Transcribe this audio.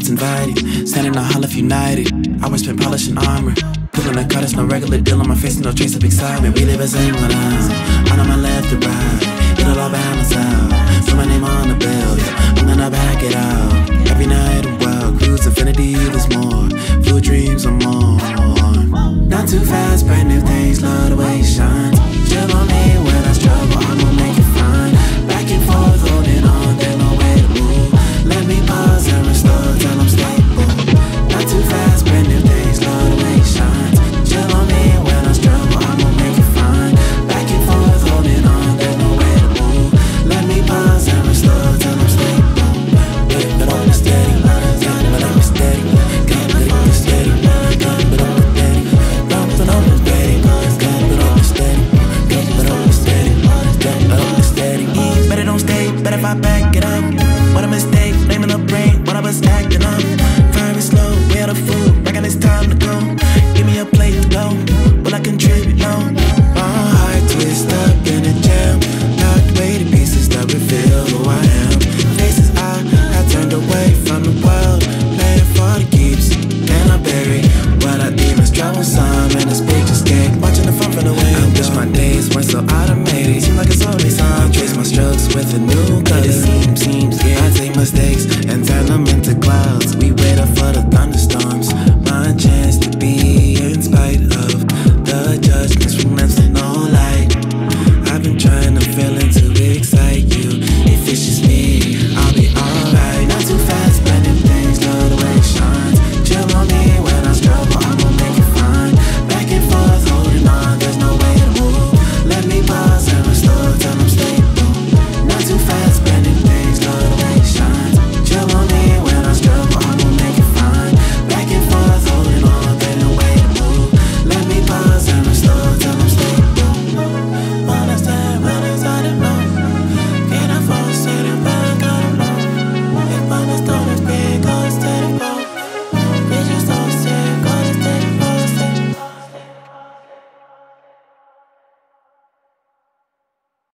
once invited. Standing on Holliff United. I always been polishing armor. Pulling a cut, it's no regular deal on my face, and no trace of excitement. We live as England. Out on my left and right. It'll all balance out. Put my name on the bill, yeah. I'm gonna back it out. Every night a wild cruise, infinity, there's more. Few dreams or more. Not too fast, brand new things, love the way you shine.